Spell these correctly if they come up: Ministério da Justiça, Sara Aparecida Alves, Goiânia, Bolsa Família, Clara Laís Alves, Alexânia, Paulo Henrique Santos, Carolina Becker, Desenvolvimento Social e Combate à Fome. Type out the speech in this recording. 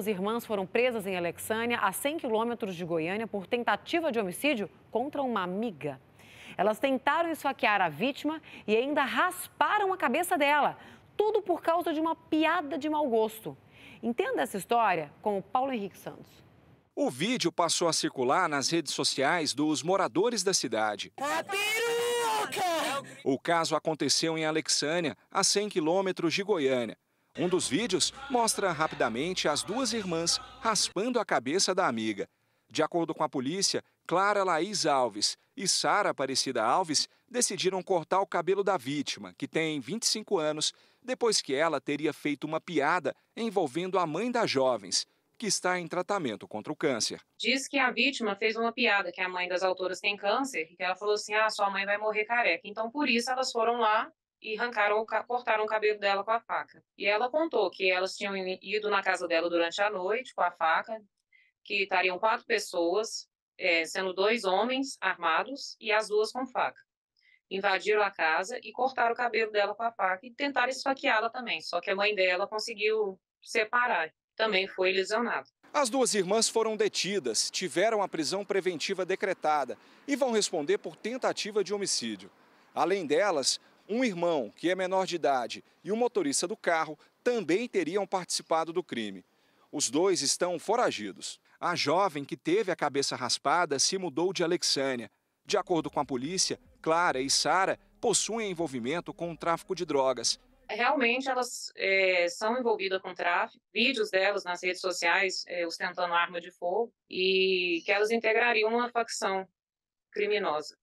12 irmãs foram presas em Alexânia, a 100 quilômetros de Goiânia, por tentativa de homicídio contra uma amiga. Elas tentaram esfaquear a vítima e ainda rasparam a cabeça dela. Tudo por causa de uma piada de mau gosto. Entenda essa história com o Paulo Henrique Santos. O vídeo passou a circular nas redes sociais dos moradores da cidade. O caso aconteceu em Alexânia, a 100 quilômetros de Goiânia. Um dos vídeos mostra rapidamente as duas irmãs raspando a cabeça da amiga. De acordo com a polícia, Clara Laís Alves e Sara Aparecida Alves decidiram cortar o cabelo da vítima, que tem 25 anos, depois que ela teria feito uma piada envolvendo a mãe das jovens, que está em tratamento contra o câncer. Diz que a vítima fez uma piada, que a mãe das autoras tem câncer, e que ela falou assim, sua mãe vai morrer careca. Então, por isso, elas foram lá e cortaram o cabelo dela com a faca. E ela contou que elas tinham ido na casa dela durante a noite com a faca, que estariam 4 pessoas, sendo 2 homens armados e as duas com faca. Invadiram a casa e cortaram o cabelo dela com a faca e tentaram esfaqueá-la também, só que a mãe dela conseguiu separar. Também foi lesionado. As duas irmãs foram detidas, tiveram a prisão preventiva decretada e vão responder por tentativa de homicídio. Além delas, um irmão, que é menor de idade, e o motorista do carro também teriam participado do crime. Os 2 estão foragidos. A jovem que teve a cabeça raspada se mudou de Alexânia. De acordo com a polícia, Clara e Sara possuem envolvimento com o tráfico de drogas. Realmente elas são envolvidas com tráfico, vídeos delas nas redes sociais ostentando arma de fogo e que elas integrariam uma facção criminosa.